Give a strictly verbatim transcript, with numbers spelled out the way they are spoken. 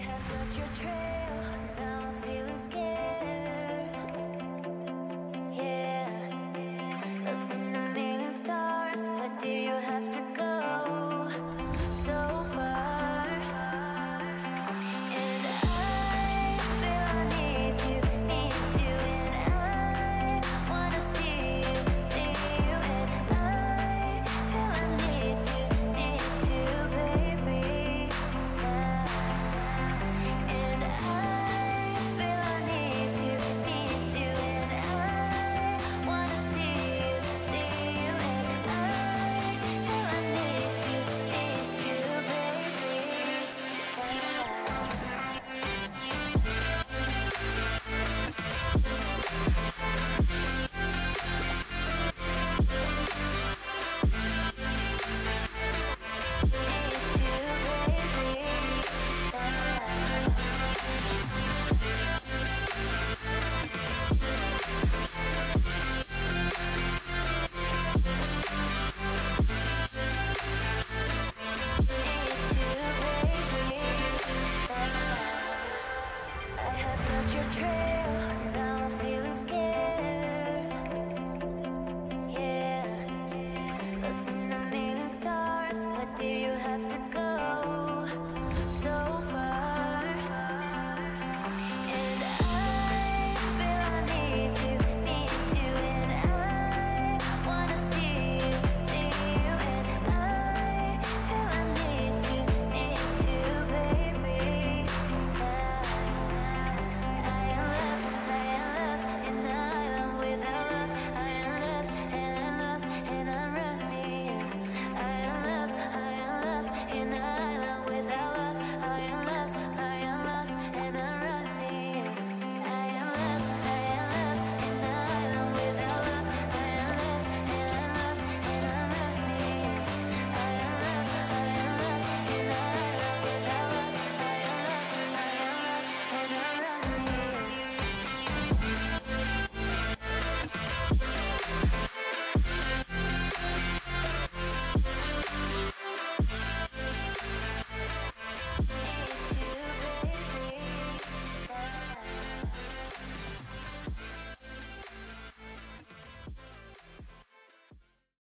have lost your trail, now I'm feeling scared.